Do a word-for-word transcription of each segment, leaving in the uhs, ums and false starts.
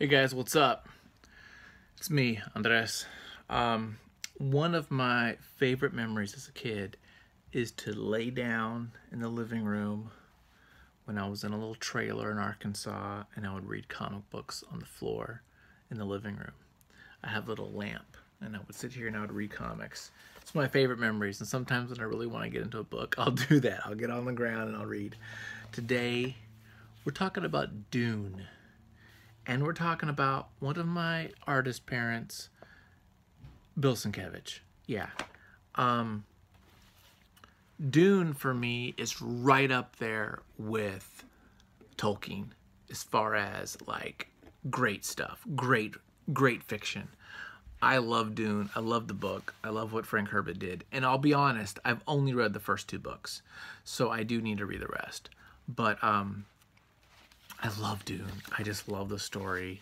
Hey guys, what's up? It's me, Andres. Um, one of my favorite memories as a kid is to lay down in the living room when I was in a little trailer in Arkansas, and I would read comic books on the floor in the living room. I have a little lamp, and I would sit here and I would read comics. It's my favorite memories, and sometimes when I really want to get into a book, I'll do that. I'll get on the ground and I'll read. Today, we're talking about Dune. And we're talking about one of my artist parents, Bill Sienkiewicz. Yeah. Um, Dune, for me, is right up there with Tolkien as far as, like, great stuff. Great, great fiction. I love Dune. I love the book. I love what Frank Herbert did. And I'll be honest, I've only read the first two books. So I do need to read the rest. But, um... I love Dune. I just love the story.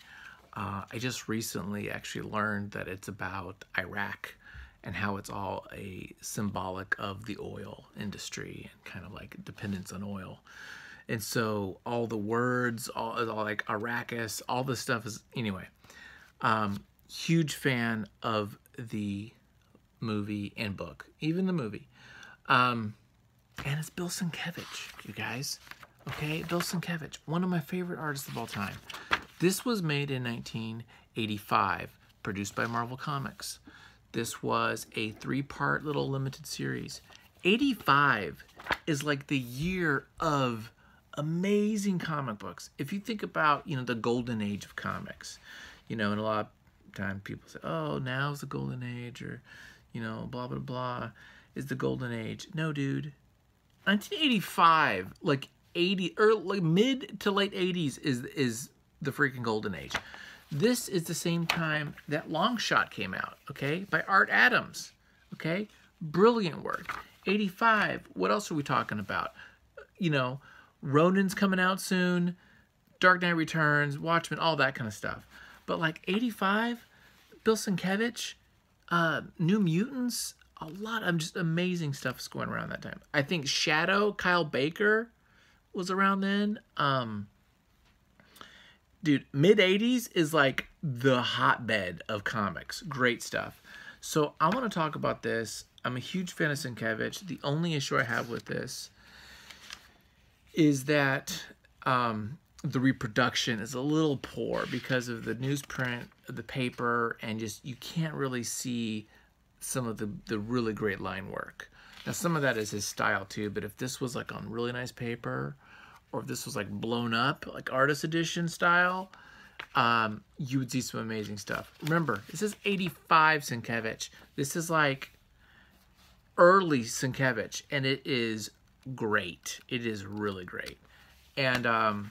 Uh, I just recently actually learned that it's about Iraq and how it's all a symbolic of the oil industry and kind of like dependence on oil. And so all the words, all, all like Arrakis, all this stuff is, anyway. Um, huge fan of the movie and book, even the movie. Um, and it's Bill Sienkiewicz, you guys. Okay, Bill Sienkiewicz, one of my favorite artists of all time. This was made in nineteen eighty-five, produced by Marvel Comics. This was a three-part little limited series. eighty-five is like the year of amazing comic books. If you think about, you know, the golden age of comics, you know, and a lot of time people say, oh, now's the golden age, or, you know, blah, blah, blah, is the golden age. No, dude. nineteen eighty-five, like, eighty early mid to late eighties is is the freaking golden age. This is the same time that Longshot came out, okay, by Art Adams. Okay, brilliant work. eighty-five, what else are we talking about? You know, Ronin's coming out soon, Dark Knight Returns, Watchmen, all that kind of stuff. But like eighty-five, Bill Sienkiewicz, uh, New Mutants, a lot of just amazing stuff is going around that time. I think Shadow, Kyle Baker, was around then. Um, dude, mid eighties is like the hotbed of comics. Great stuff. So I want to talk about this. I'm a huge fan of Sienkiewicz. The only issue I have with this is that um, the reproduction is a little poor because of the newsprint, the paper, and just you can't really see some of the, the really great line work. Now, some of that is his style, too, but if this was, like, on really nice paper, or if this was, like, blown up, like, artist edition style, um, you would see some amazing stuff. Remember, this is eighty-five Sienkiewicz. This is, like, early Sienkiewicz, and it is great. It is really great. And um,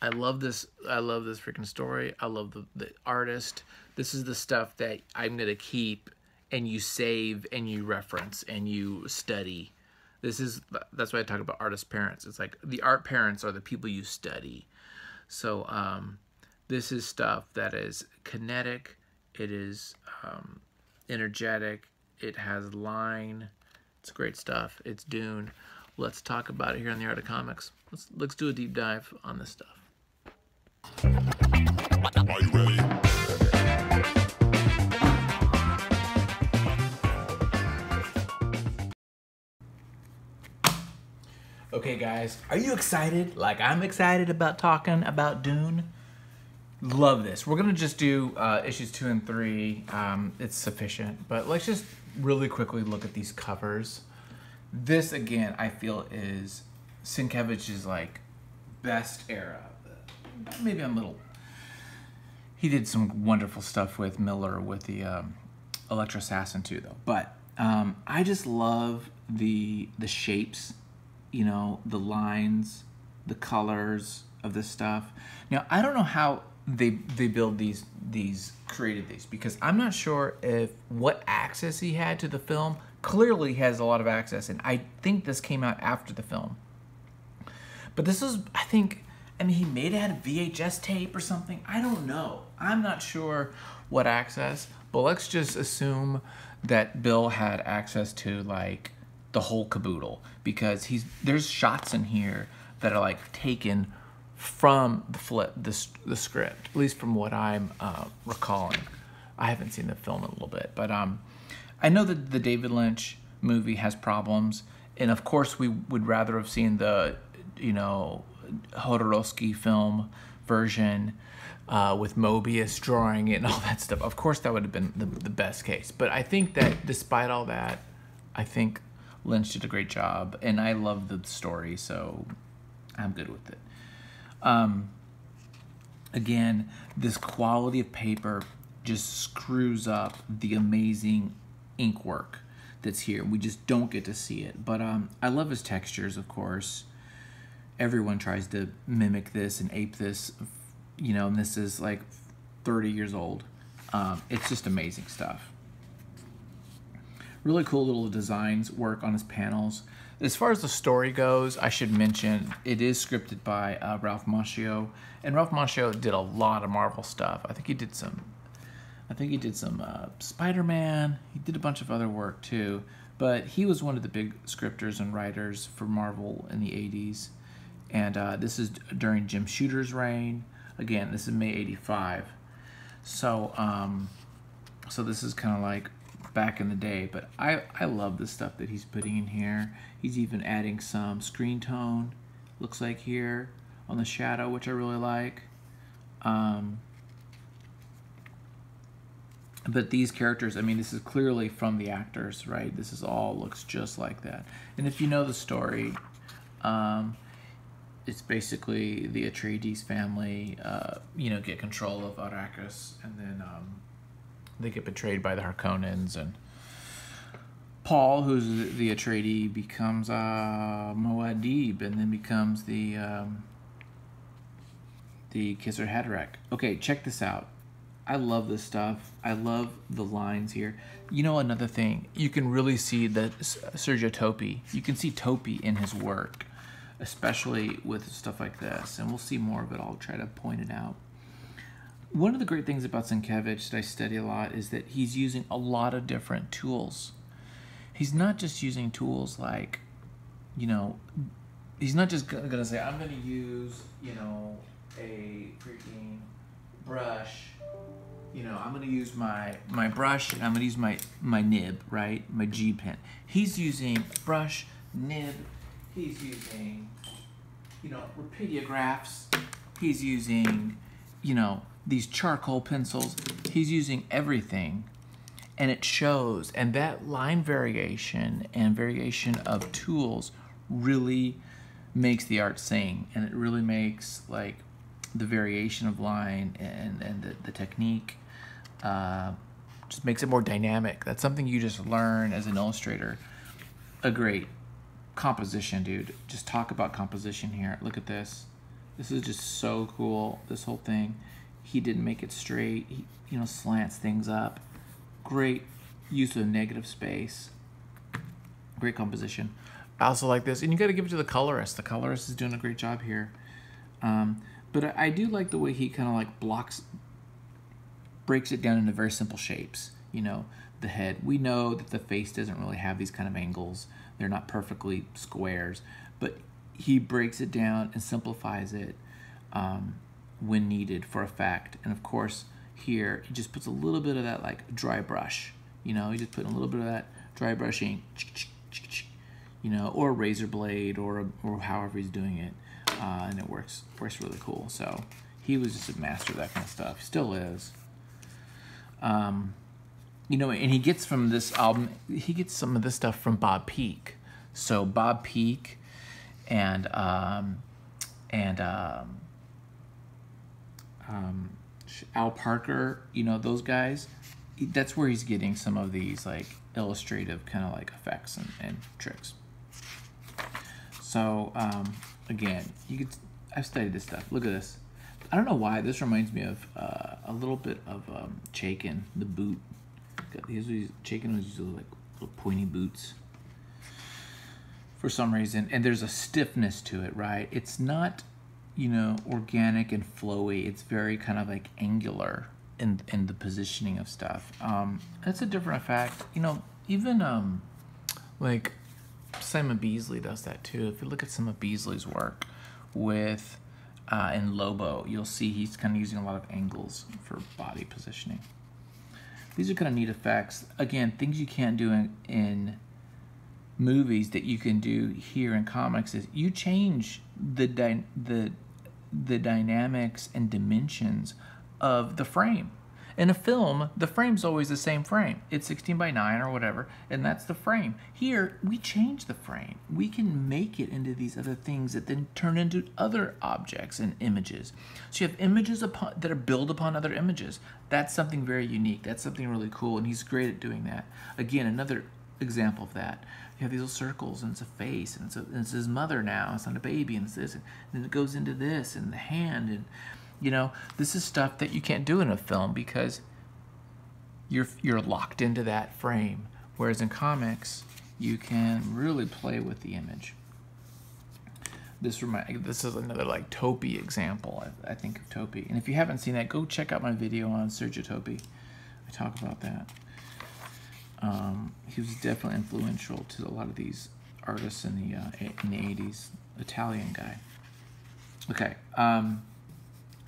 I love this. I love this freaking story. I love the, the artist. This is the stuff that I'm going to keep and you save, and you reference, and you study. This is, that's why I talk about artist parents. It's like, the art parents are the people you study. So, um, this is stuff that is kinetic, it is um, energetic, it has line, it's great stuff, it's Dune. Let's talk about it here on the Art of Comics. Let's, let's do a deep dive on this stuff. Are you ready? Okay guys, are you excited? Like I'm excited about talking about Dune? Love this. We're gonna just do uh, issues two and three. Um, it's sufficient, but let's just really quickly look at these covers. This again, I feel is Sienkiewicz's like best era. Maybe I'm a little, he did some wonderful stuff with Miller with the um, Electra Assassin too though. But um, I just love the the shapes, you know, the lines, the colors of this stuff. Now, I don't know how they they build these, these created these, because I'm not sure if what access he had to the film. Clearly he has a lot of access, and I think this came out after the film. But this is, I think, I mean, he made it out of V H S tape or something. I don't know. I'm not sure what access, but let's just assume that Bill had access to, like, the whole caboodle, because he's there's shots in here that are like taken from the flip, this the script, at least from what I'm uh, recalling. I haven't seen the film in a little bit, but um, I know that the David Lynch movie has problems, and of course we would rather have seen the, you know, Jodorowsky film version uh, with Mobius drawing it and all that stuff. Of course that would have been the, the best case, but I think that despite all that, I think Lynch did a great job, and I love the story, so I'm good with it. Um, again, this quality of paper just screws up the amazing ink work that's here. We just don't get to see it. But um, I love his textures, of course. Everyone tries to mimic this and ape this, you know, and this is like thirty years old. Um, it's just amazing stuff. Really cool little designs work on his panels. As far as the story goes, I should mention it is scripted by uh, Ralph Macchio, and Ralph Macchio did a lot of Marvel stuff. I think he did some, I think he did some uh, Spider-Man. He did a bunch of other work too, but he was one of the big scripters and writers for Marvel in the eighties. And uh, this is during Jim Shooter's reign. Again, this is May eighty-five. So, um, so this is kind of like back in the day, but I, I love the stuff that he's putting in here. He's even adding some screen tone, looks like here, on the shadow, which I really like. Um, but these characters, I mean, this is clearly from the actors, right? This is all looks just like that. And if you know the story, um, it's basically the Atreides family, uh, you know, get control of Arrakis, and then um, they get betrayed by the Harkonnens, and Paul, who's the Atreides, becomes uh, Moadib, and then becomes the um, the Kwisatz Haderach. Okay, check this out. I love this stuff. I love the lines here. You know, another thing, you can really see that Sergio Toppi. You can see Toppi in his work, especially with stuff like this, and we'll see more of it. I'll try to point it out. One of the great things about Sienkiewicz that I study a lot is that he's using a lot of different tools. He's not just using tools like, you know, he's not just going to say, I'm going to use, you know, a freaking brush. You know, I'm going to use my, my brush, and I'm going to use my, my nib, right? My G pen. He's using brush, nib. He's using, you know, rapidiographs. He's using, you know, these charcoal pencils. He's using everything, and it shows. And that line variation and variation of tools really makes the art sing, and it really makes like the variation of line and, and the, the technique uh, just makes it more dynamic. That's something you just learn as an illustrator. A great composition, dude. Just talk about composition here. Look at this. This is just so cool, this whole thing. He didn't make it straight. He, you know, slants things up. Great use of negative space. Great composition. I also like this. And you got to give it to the colorist. The colorist is doing a great job here. Um, but I, I do like the way he kind of like blocks, breaks it down into very simple shapes. You know, the head. We know that the face doesn't really have these kind of angles. They're not perfectly squares. But he breaks it down and simplifies it. Um, when needed for effect. And of course here he just puts a little bit of that like dry brush, you know, he just put a little bit of that dry brushing, you know, or a razor blade, or or however he's doing it, uh, and it works works really cool. So he was just a master of that kind of stuff. He still is. Um, you know, and he gets from this album, he gets some of this stuff from Bob Peake. So Bob Peake and um, and um, Um, Al Parker, you know, those guys, that's where he's getting some of these like illustrative kind of like effects and, and tricks. So um, again, you could, I've studied this stuff. Look at this. I don't know why this reminds me of uh, a little bit of um, Chaykin, the boot. Here's what he's, Chaykin was usually like little pointy boots for some reason, and there's a stiffness to it, right? It's not, you know, organic and flowy. It's very kind of like angular in in the positioning of stuff. Um, that's a different effect. You know, even um, like Simon Beasley does that too. If you look at some of Beasley's work with uh, in Lobo, you'll see he's kind of using a lot of angles for body positioning. These are kind of neat effects. Again, things you can't do in, in movies that you can do here in comics is you change the dy the the dynamics and dimensions of the frame. In a film, the frame's always the same frame. It's sixteen by nine or whatever, and that's the frame. Here, we change the frame. We can make it into these other things that then turn into other objects and images. So you have images upon, that are built upon other images. That's something very unique. That's something really cool, and he's great at doing that. Again, another example of that. You have these little circles, and it's a face, and it's, a, and it's his mother now. It's not a baby, and it's this, and then it goes into this, and the hand, and... You know, this is stuff that you can't do in a film because you're you're locked into that frame. Whereas in comics, you can really play with the image. This remind, this is another like Toppi example. I, I think of Toppi, and if you haven't seen that, go check out my video on Sergio Toppi. I talk about that. Um, he was definitely influential to a lot of these artists in the uh, in the eighties. Italian guy. Okay. Um,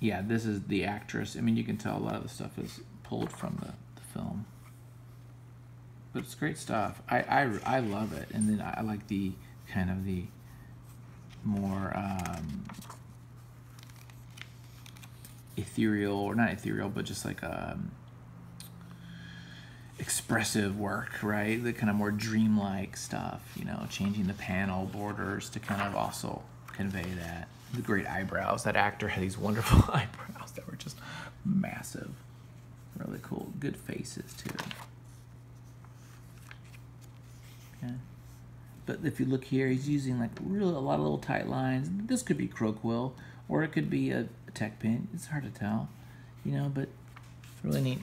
Yeah, this is the actress. I mean, you can tell a lot of the stuff is pulled from the, the film. But it's great stuff. I, I, I love it. And then I like the kind of the more um, ethereal, or not ethereal, but just like um, expressive work, right? The kind of more dreamlike stuff, you know, changing the panel borders to kind of also convey that. The great eyebrows. That actor had these wonderful eyebrows that were just massive. Really cool. Good faces, too. Okay. But if you look here, he's using like really a lot of little tight lines. This could be Croquill, or it could be a tech pin. It's hard to tell, you know, but it's really neat.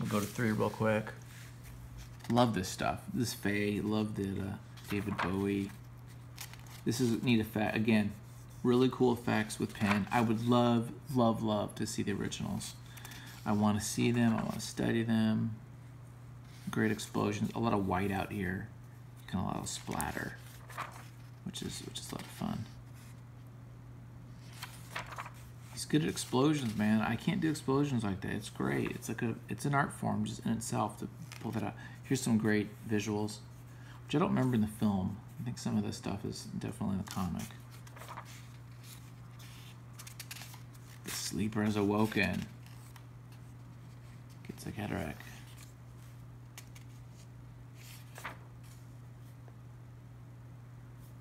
We'll go to three real quick. Love this stuff. This Faye. Loved it. Uh, David Bowie. This is a neat effect. Again, really cool effects with pen. I would love, love, love to see the originals. I want to see them. I want to study them. Great explosions. A lot of white out here. You can a lot of splatter, which is which is a lot of fun. He's good at explosions, man. I can't do explosions like that. It's great. It's like a it's an art form just in itself to pull that out. Here's some great visuals, which I don't remember in the film. I think some of this stuff is definitely in the comic. The sleeper has awoken. Kwisatz Haderach.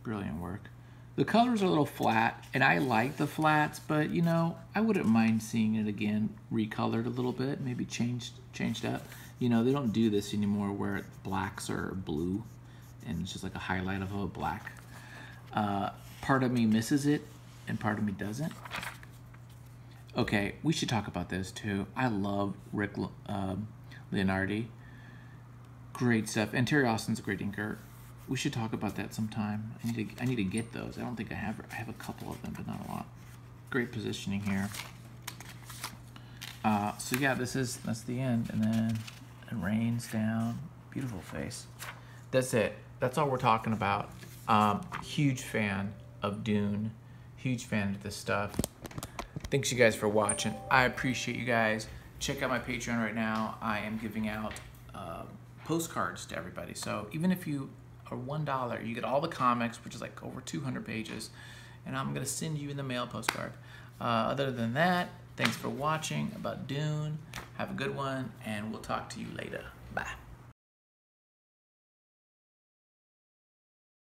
Brilliant work. The colors are a little flat, and I like the flats, but you know, I wouldn't mind seeing it again recolored a little bit, maybe changed changed up. You know, they don't do this anymore where blacks are blue. And it's just like a highlight of a black. Uh, part of me misses it, and part of me doesn't. Okay, we should talk about this too. I love Rick uh, Leonardi. Great stuff. And Terry Austin's a great inker. We should talk about that sometime. I need to. I need to get those. I don't think I have. I have a couple of them, but not a lot. Great positioning here. Uh, so yeah, this is that's the end, and then it rains down. Beautiful face. That's it. That's all we're talking about. Um, huge fan of Dune. Huge fan of this stuff. Thanks you guys for watching. I appreciate you guys. Check out my Patreon right now. I am giving out uh, postcards to everybody. So even if you are one dollar, you get all the comics, which is like over two hundred pages. And I'm going to send you in the mail postcard. Uh, other than that, thanks for watching about Dune. Have a good one, and we'll talk to you later. Bye.